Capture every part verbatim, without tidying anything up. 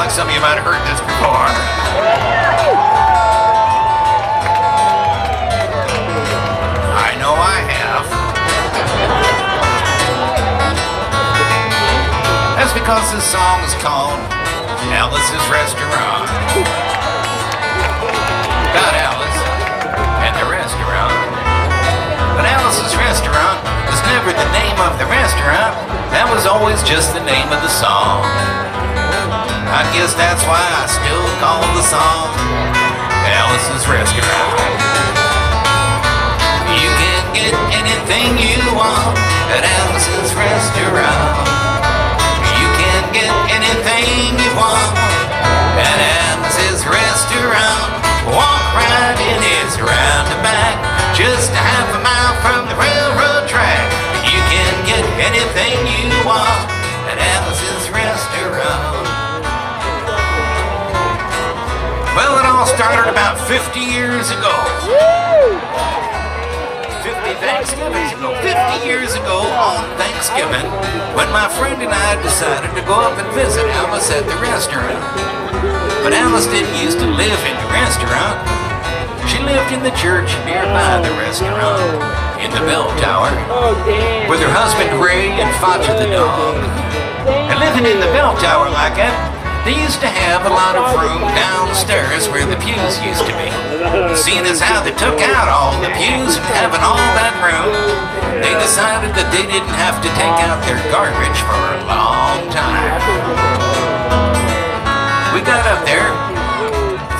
like some of you might have heard this before. I know I have. That's because this song is called Alice's Restaurant. About Alice and the restaurant. But Alice's Restaurant was never the name of the restaurant. That was always just the name of the song. I guess that's why I still call the song Alice's Restaurant. You can get anything you want at Alice's Restaurant. You can get anything you want at Alice's Restaurant. Walk right in, it's round the back, just a half a mile from the railroad track. You can get anything you want at Alice's Restaurant. Well, it all started about fifty years ago. fifty Thanksgivings ago. fifty years ago on Thanksgiving, when my friend and I decided to go up and visit Alice at the restaurant. But Alice didn't used to live in the restaurant. She lived in the church nearby the restaurant, in the bell tower, with her husband Ray and Focha the dog. And living in the bell tower like that, they used to have a lot of room downstairs where the pews used to be. Seeing as how they took out all the pews and having all that room, they decided that they didn't have to take out their garbage for a long time. We got up there,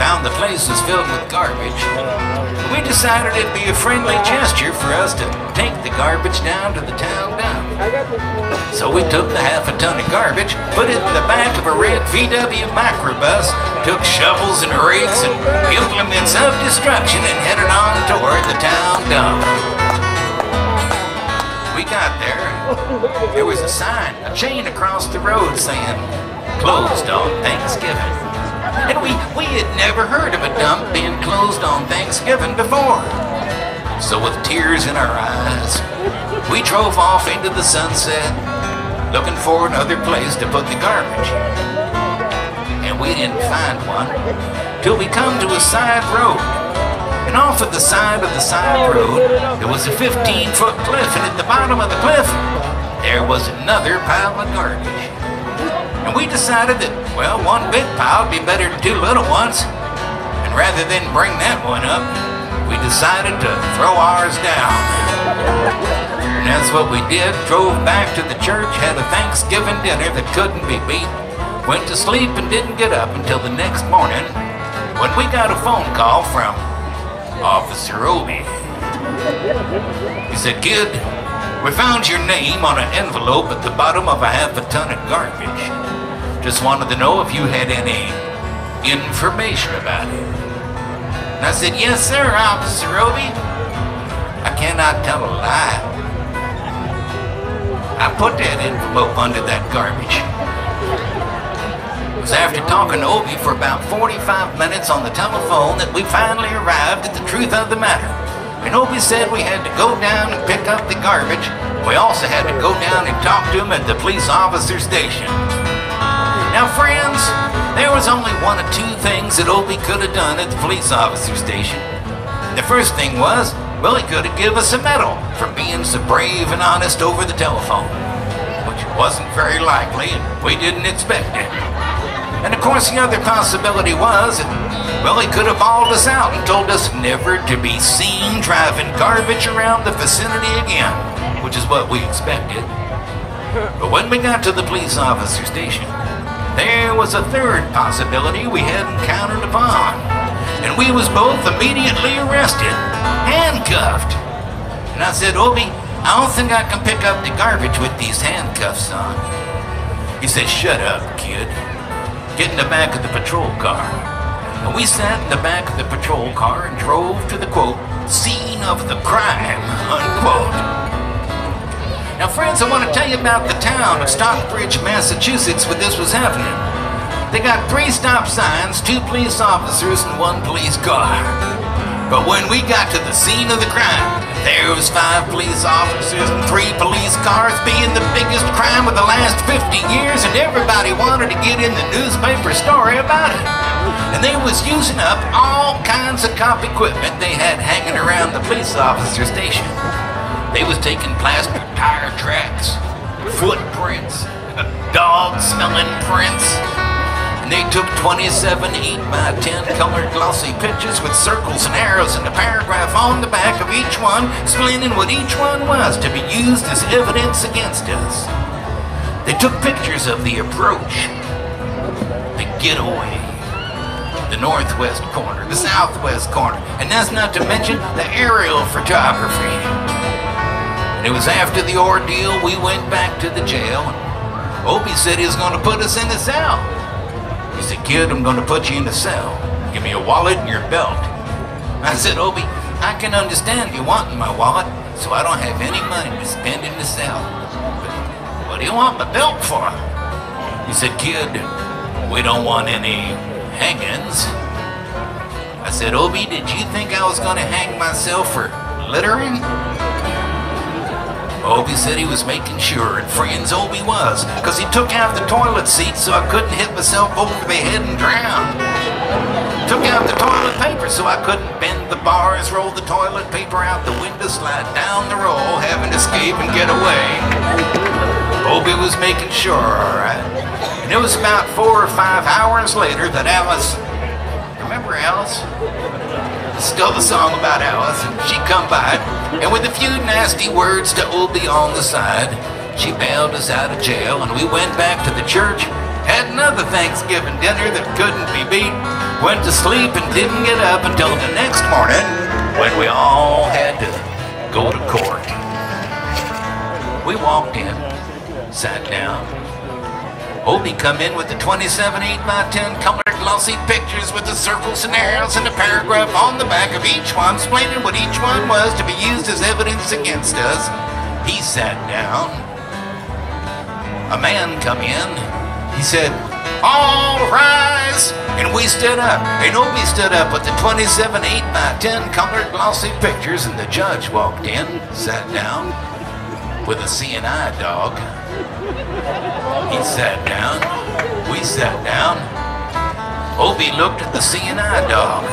found the place was filled with garbage. We decided it'd be a friendly gesture for us to take the garbage down to the town dump. So we took the half a ton of garbage, put it in the back of a red V W microbus, took shovels and rakes and implements of destruction and headed on toward the town dump. We got there. There was a sign, a chain across the road saying, "Closed on Thanksgiving." And we, we had never heard of a dump being closed on Thanksgiving before. So with tears in our eyes, we drove off into the sunset, looking for another place to put the garbage. And we didn't find one till we come to a side road. And off of the side of the side road, there was a fifteen-foot cliff, and at the bottom of the cliff, there was another pile of garbage. And we decided that, well, one big pile would be better than two little ones. And rather than bring that one up, we decided to throw ours down. And that's what we did. Drove back to the church, had a Thanksgiving dinner that couldn't be beat, went to sleep and didn't get up until the next morning when we got a phone call from Officer Obie. He said, "Kid, we found your name on an envelope at the bottom of a half a ton of garbage. Just wanted to know if you had any information about it." And I said, "Yes, sir, Officer Obie. I cannot tell a lie. I put that envelope under that garbage." It was after talking to Obie for about forty-five minutes on the telephone that we finally arrived at the truth of the matter. And Obie said we had to go down and pick up the garbage. We also had to go down and talk to him at the police officer station. Now friends, there was only one of two things that Obie could have done at the police officer station. The first thing was, well, he could have given us a medal for being so brave and honest over the telephone, which wasn't very likely and we didn't expect it. And of course the other possibility was, well, he could have bawled us out and told us never to be seen driving garbage around the vicinity again, which is what we expected. But when we got to the police officer station, there was a third possibility we hadn't counted upon, and we was both immediately arrested, handcuffed. And I said, "Obie, I don't think I can pick up the garbage with these handcuffs on." He said, "Shut up, kid. Get in the back of the patrol car." And we sat in the back of the patrol car and drove to the, quote, scene of the crime, unquote. Now friends, I want to tell you about the town of Stockbridge, Massachusetts, where this was happening. They got three stop signs, two police officers, and one police car. But when we got to the scene of the crime, There was five police officers and three police cars, being the biggest crime of the last fifty years, and everybody wanted to get in the newspaper story about it. And they was using up all kinds of cop equipment they had hanging around the police officer station. They was taking plaster tire tracks, footprints, dog smelling prints. They took twenty-seven eight by ten colored glossy pictures with circles and arrows and a paragraph on the back of each one, explaining what each one was to be used as evidence against us. They took pictures of the approach, the getaway, the northwest corner, the southwest corner, and that's not to mention the aerial photography. And it was after the ordeal we went back to the jail. Obie said he was going to put us in the cell. He said, "Kid, I'm gonna put you in a cell. Give me a wallet and your belt." I said, "Obie, I can understand you wanting my wallet, so I don't have any money to spend in the cell. But what do you want my belt for?" He said, "Kid, we don't want any hangings." I said, "Obie, did you think I was gonna hang myself for littering?" Obie said he was making sure, and friends, Obie was, because he took out the toilet seat so I couldn't hit myself over the head and drown. Took out the toilet paper so I couldn't bend the bars, roll the toilet paper out the window, slide down the roll, have an escape and get away. Obie was making sure, alright. And it was about four or five hours later that Alice, remember Alice? Still the song about Alice, and she come by, and with a few nasty words to Obie on the side, she bailed us out of jail, and we went back to the church, had another Thanksgiving dinner that couldn't be beat, went to sleep and didn't get up until the next morning, when we all had to go to court. We walked in, sat down. Obie come in with the twenty-seven eight by ten color glossy pictures with the circle scenarios and a paragraph on the back of each one, explaining what each one was to be used as evidence against us. He sat down. A man come in. He said, "All rise!" And we stood up. And Obie stood up with the twenty-seven eight by ten colored glossy pictures, and the judge walked in, sat down with a C and I dog. He sat down. We sat down. Obie looked at the C and I dog,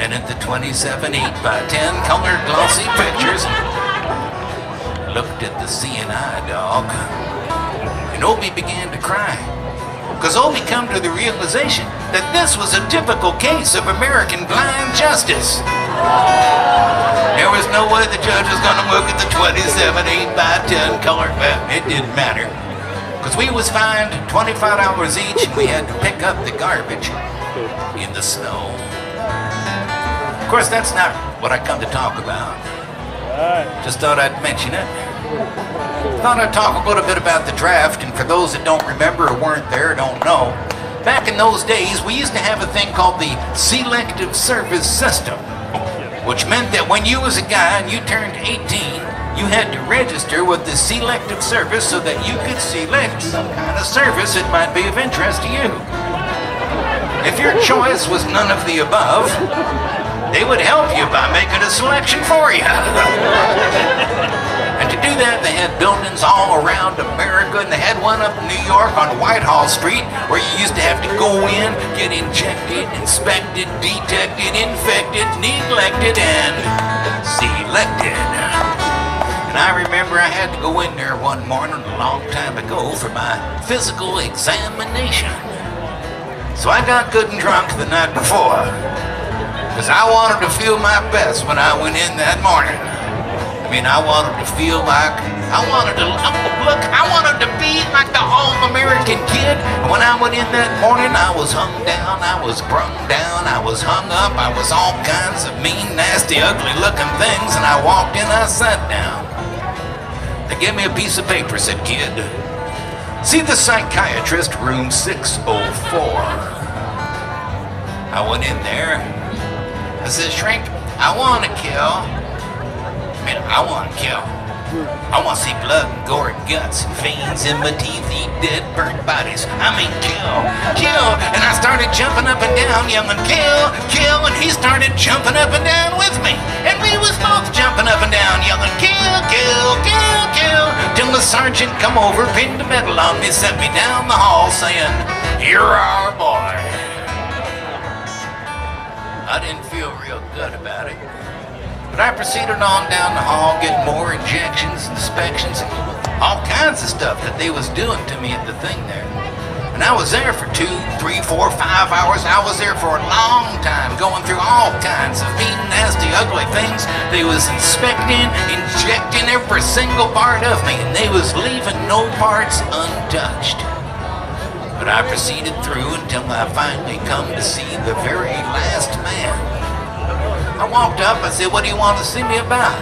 and at the twenty-seven eight by ten colored glossy pictures, looked at the C and I dog, and Obie began to cry, because Obie come to the realization that this was a typical case of American blind justice. There was no way the judge was going to look at the twenty-seven eight by ten colored, but it didn't matter. Because we was fined twenty-five dollars each, and we had to pick up the garbage in the snow. Of course, that's not what I come to talk about. Just thought I'd mention it. Thought I'd talk a little bit about the draft, and for those that don't remember or weren't there or don't know, back in those days, we used to have a thing called the Selective Service System, which meant that when you was a guy and you turned eighteen, you had to register with the Selective Service so that you could select some kind of service that might be of interest to you. If your choice was none of the above, they would help you by making a selection for you. And to do that, they had buildings all around America, and they had one up in New York on Whitehall Street where you used to have to go in, get injected, inspected, detected, infected, neglected, and selected. And I remember I had to go in there one morning a long time ago for my physical examination. So I got good and drunk the night before, because I wanted to feel my best when I went in that morning. I mean, I wanted to feel like, I wanted to, look, I wanted to be like the home American kid. And when I went in that morning, I was hung down, I was brung down, I was hung up, I was all kinds of mean, nasty, ugly looking things, and I walked in, I sat down. They gave me a piece of paper, said, "Kid, see the psychiatrist, room six oh four. I went in there. I said, "Shrink, I want to kill. I mean, I want to kill. group. I want to see blood and gore and guts and veins in my teeth, eat dead burnt bodies. I mean kill, kill. And I started jumping up and down, yelling kill, kill. And he started jumping up and down with me. And we was both jumping up and down, yelling kill, kill, kill, kill. Till the sergeant come over, pinned a medal on me, sent me down the hall saying, "You're our boy." I didn't feel real good about it. But I proceeded on down the hall, getting more injections, inspections, and all kinds of stuff that they was doing to me at the thing there. And I was there for two, three, four, five hours. I was there for a long time, going through all kinds of mean, nasty, ugly things. They was inspecting, injecting every single part of me, and they was leaving no parts untouched. But I proceeded through until I finally come to see the very last man. I walked up, I said, "What do you want to see me about?"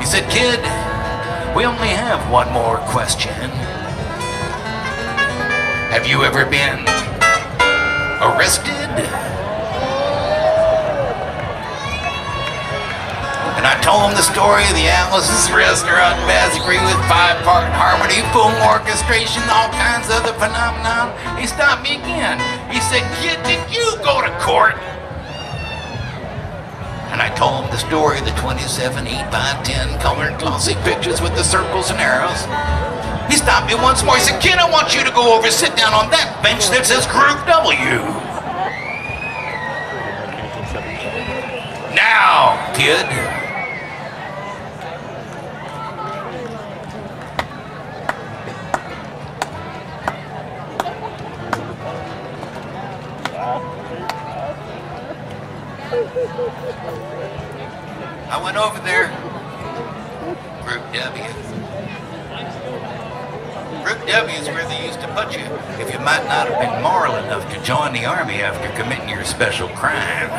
He said, "Kid, we only have one more question. Have you ever been arrested?" And I told him the story of the Alice's Restaurant massacre with five-part harmony, full orchestration, all kinds of other phenomenon. He stopped me again. He said, "Kid, did you go to court?" And I told him the story of the twenty-seven eight by ten colored glossy pictures with the circles and arrows. He stopped me once more. He said, "Kid, I want you to go over and sit down on that bench that says Group W. Now, kid." I went over there, Group W. Group W is where they used to put you if you might not have been moral enough to join the army after committing your special crime.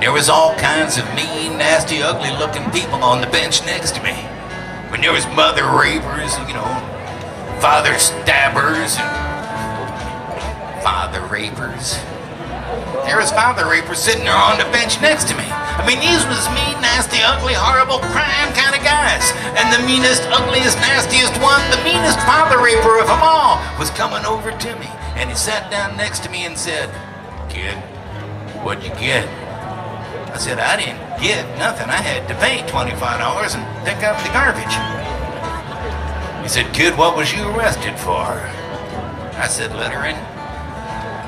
There was all kinds of mean, nasty, ugly looking people on the bench next to me. When there was mother rapers and, you know, father stabbers and father rapers. There was father rapers sitting there on the bench next to me. I mean, these was mean, nasty, ugly, horrible, crime kind of guys. And the meanest, ugliest, nastiest one, the meanest father raper of them all, was coming over to me. And he sat down next to me and said, "Kid, what'd you get?" I said, "I didn't get nothing. I had to pay twenty-five dollars and pick up the garbage." He said, "Kid, what was you arrested for?" I said, "Littering."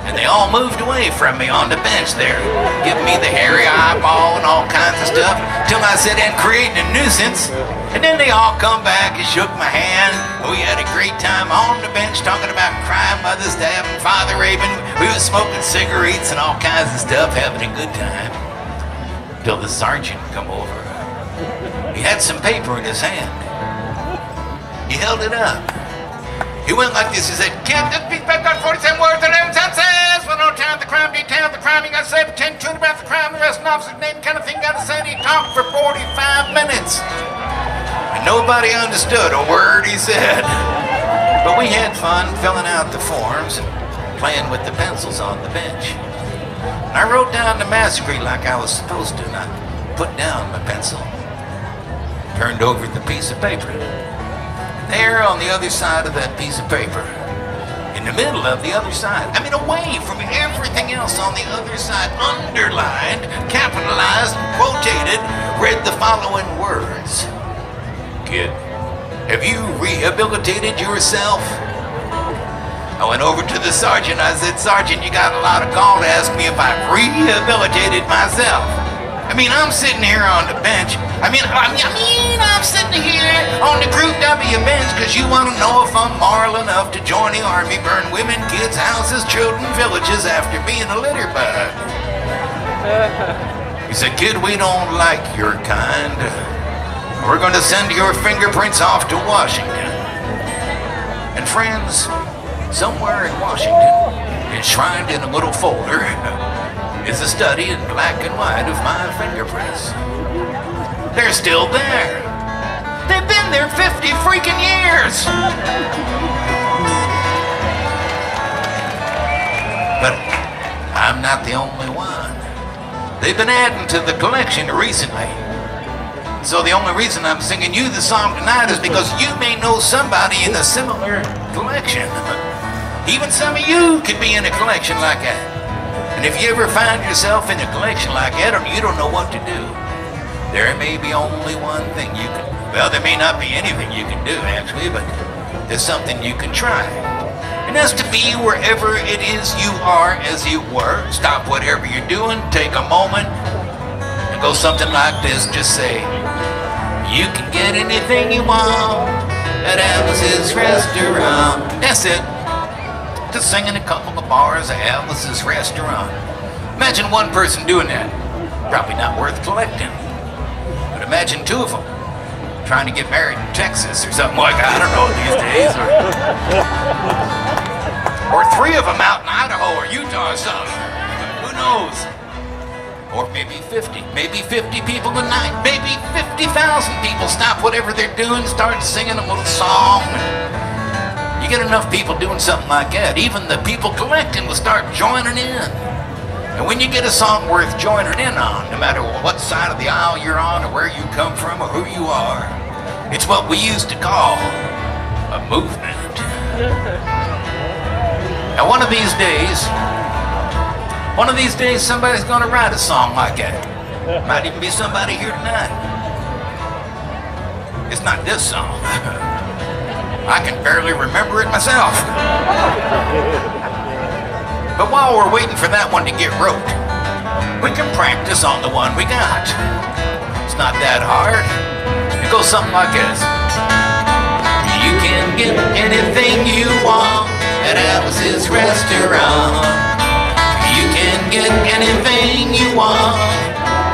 And they all moved away from me on the bench there, giving me the hairy eyeball and all kinds of stuff, till I said, "And creating a nuisance." And then they all come back and shook my hand. We had a great time on the bench talking about crime, mother stabbing, father raping. We was smoking cigarettes and all kinds of stuff, having a good time. Till the sergeant come over. He had some paper in his hand. He held it up. He went like this. He said, "Kid, I've got forty-seven words and eleven sentences. Well, no time, the crime, detail, the crime, you got to say, pretend, tune about the crime, the arresting officer's name, kind of thing, got to say." And he talked for forty-five minutes. And nobody understood a word he said. But we had fun filling out the forms and playing with the pencils on the bench. And I wrote down the massacre like I was supposed to, and I put down my pencil, turned over the piece of paper. There on the other side of that piece of paper, in the middle of the other side, I mean away from everything else on the other side, underlined, capitalized, and quotated, read the following words: "Kid, have you rehabilitated yourself?" I went over to the sergeant. I said, "Sergeant, you got a lot of call to ask me if I've rehabilitated myself. I mean, I'm sitting here on the bench. I mean, I mean, I mean I'm sitting here on the Group W bench because you want to know if I'm moral enough to join the army, burn women, kids, houses, children, villages after being a litter bug." He said, "Kid, we don't like your kind. We're going to send your fingerprints off to Washington." And friends, somewhere in Washington, enshrined in a little folder, is a study in black and white of my fingerprints. They're still there. They've been there fifty freaking years. But I'm not the only one. They've been adding to the collection recently. So the only reason I'm singing you the song tonight is because you may know somebody in a similar collection. Even some of you could be in a collection like that. And if you ever find yourself in a collection like that and you don't know what to do, there may be only one thing you can, well, there may not be anything you can do actually, but there's something you can try. And that's to be wherever it is you are, as you were. Stop whatever you're doing, take a moment, and go something like this. Just say, you can get anything you want at Alice's Restaurant. That's it. Just singing a couple of bars at Alice's Restaurant. Imagine one person doing that. Probably not worth collecting. But imagine two of them trying to get married in Texas or something like that. I don't know these days. Or, or three of them out in Idaho or Utah or something. Who knows? Or maybe fifty. Maybe fifty people tonight. Maybe fifty thousand people. Stop whatever they're doing. Start singing a little song. You get enough people doing something like that, even the people collecting will start joining in. And when you get a song worth joining in on, no matter what side of the aisle you're on or where you come from or who you are, it's what we used to call a movement. Now one of these days, one of these days somebody's gonna write a song like that. Might even be somebody here tonight. It's not this song. I can barely remember it myself. But while we're waiting for that one to get rote, we can practice on the one we got. It's not that hard. It goes something like this. You can get anything you want at Alice's Restaurant. You can get anything you want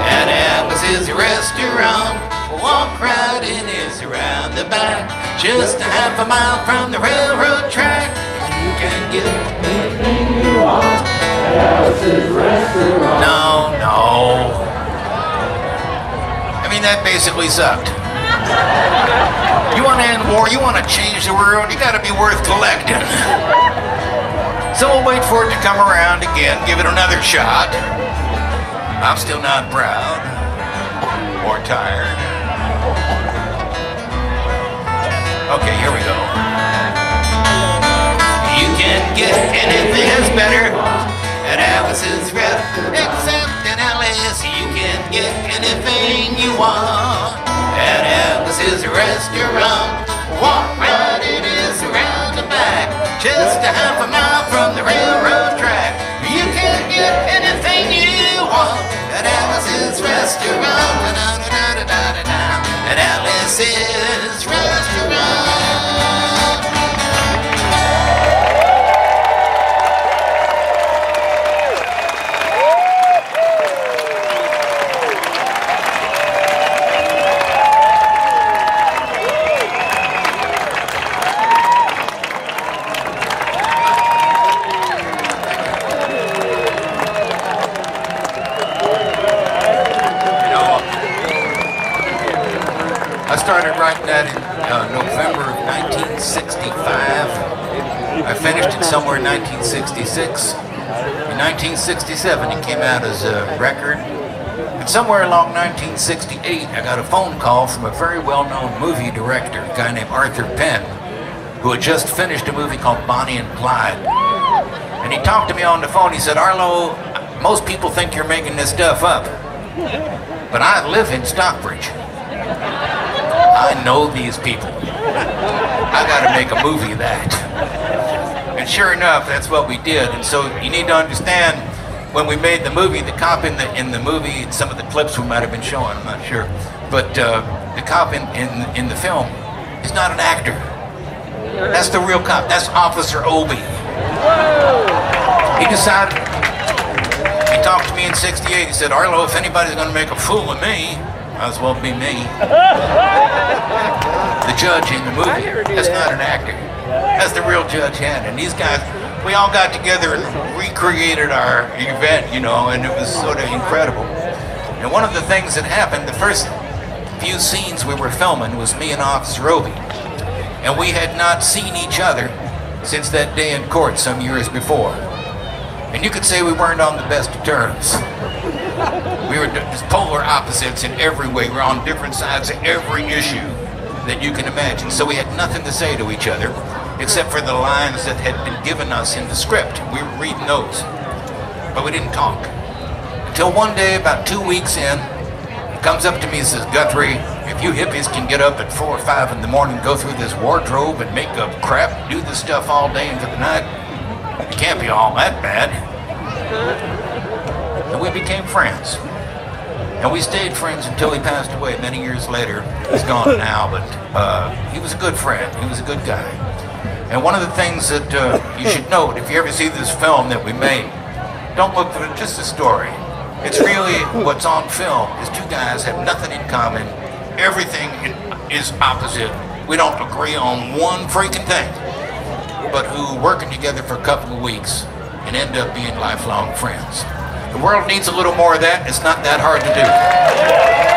at Alice's Restaurant. Walk right in is around the back, just a half a mile from the railroad track. You can get anything you want at Alice's Restaurant. No, no. I mean, that basically sucked. You want to end war, you want to change the world, you got to be worth collecting. So we'll wait for it to come around again, give it another shot. I'm still not proud or tired. Okay, here we go. You can get anything that's better at Alice's Rep, except at Alice. You can get anything you want at Alice's Restaurant. Walk right in is around the back, just a half a mile from the railroad track. You can get anything you want at Alice's Restaurant. At Alice's Restaurant. Started writing that in uh, November of nineteen sixty-five. I finished it somewhere in nineteen sixty-six. In nineteen sixty-seven, it came out as a record. And somewhere along nineteen sixty-eight, I got a phone call from a very well-known movie director, a guy named Arthur Penn, who had just finished a movie called Bonnie and Clyde. And he talked to me on the phone. He said, Arlo, most people think you're making this stuff up, but I live in Stockbridge. I know these people. I gotta make a movie of that. And sure enough, that's what we did. And so you need to understand, when we made the movie, the cop in the in the movie, in some of the clips we might have been showing, I'm not sure, but uh, the cop in, in in the film is not an actor. That's the real cop. That's Officer Obie. He decided. He talked to me in sixty-eight. He said, Arlo, if anybody's gonna make a fool of me, might as well be me. The judge in the movie, that's not an actor. That's the real Judge Hannon. These guys, we all got together and recreated our event, you know, and it was sort of incredible. And one of the things that happened, the first few scenes we were filming was me and Officer Obie. And we had not seen each other since that day in court some years before. And you could say we weren't on the best of terms. We were just polar opposites in every way. We're on different sides of every issue that you can imagine. So we had nothing to say to each other except for the lines that had been given us in the script. We were reading those, but we didn't talk. Until one day, about two weeks in, he comes up to me and says, "Guthrie, if you hippies can get up at four or five in the morning, go through this wardrobe and makeup crap, do this stuff all day into the night, it can't be all that bad." And we became friends. And we stayed friends until he passed away many years later. He's gone now, but uh, he was a good friend. He was a good guy. And one of the things that uh, you should note, if you ever see this film that we made, don't look for just the story. It's really what's on film is two guys have nothing in common. Everything is opposite. We don't agree on one freaking thing, but who working together for a couple of weeks and end up being lifelong friends. The world needs a little more of that. It's not that hard to do.